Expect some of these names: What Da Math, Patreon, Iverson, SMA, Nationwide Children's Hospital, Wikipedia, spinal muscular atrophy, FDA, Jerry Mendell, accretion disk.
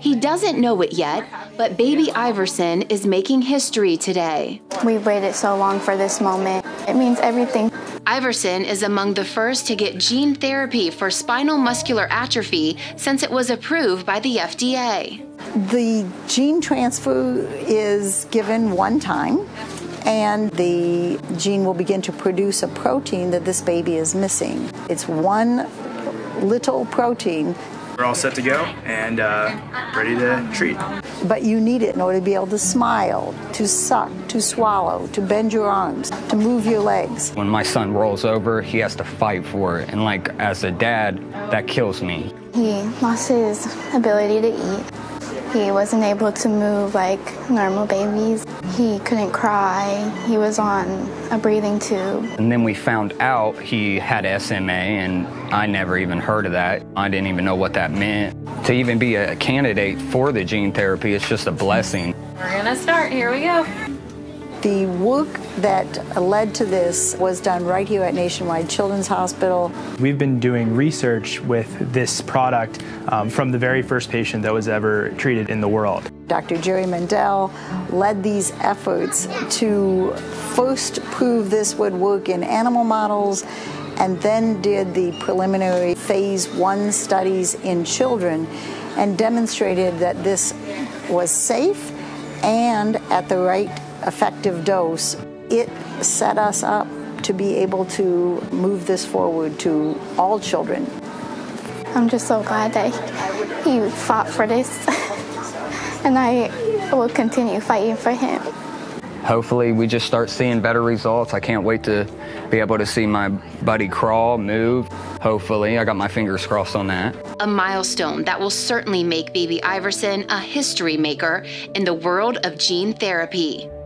He doesn't know it yet, but baby Iverson is making history today. We've waited so long for this moment. It means everything. Iverson is among the first to get gene therapy for spinal muscular atrophy since it was approved by the FDA. The gene transfer is given one time, and the gene will begin to produce a protein that this baby is missing. It's one little protein. We're all set to go and ready to treat. But you need it in order to be able to smile, to suck, to swallow, to bend your arms, to move your legs. When my son rolls over, he has to fight for it. And like, as a dad, that kills me. He lost his ability to eat. He wasn't able to move like normal babies. He couldn't cry. He was on a breathing tube. And then we found out he had SMA, and I never even heard of that. I didn't even know what that meant. To even be a candidate for the gene therapy, it's just a blessing. We're gonna start, here we go. The work that led to this was done right here at Nationwide Children's Hospital. We've been doing research with this product from the very first patient that was ever treated in the world. Dr. Jerry Mendell led these efforts to first prove this would work in animal models, and then did the preliminary phase 1 studies in children and demonstrated that this was safe and at the right effective dose. It set us up to be able to move this forward to all children. I'm just so glad that he fought for this. And I will continue fighting for him. Hopefully we just start seeing better results. I can't wait to be able to see my buddy crawl, move. Hopefully, I got my fingers crossed on that. A milestone that will certainly make baby Iverson a history maker in the world of gene therapy.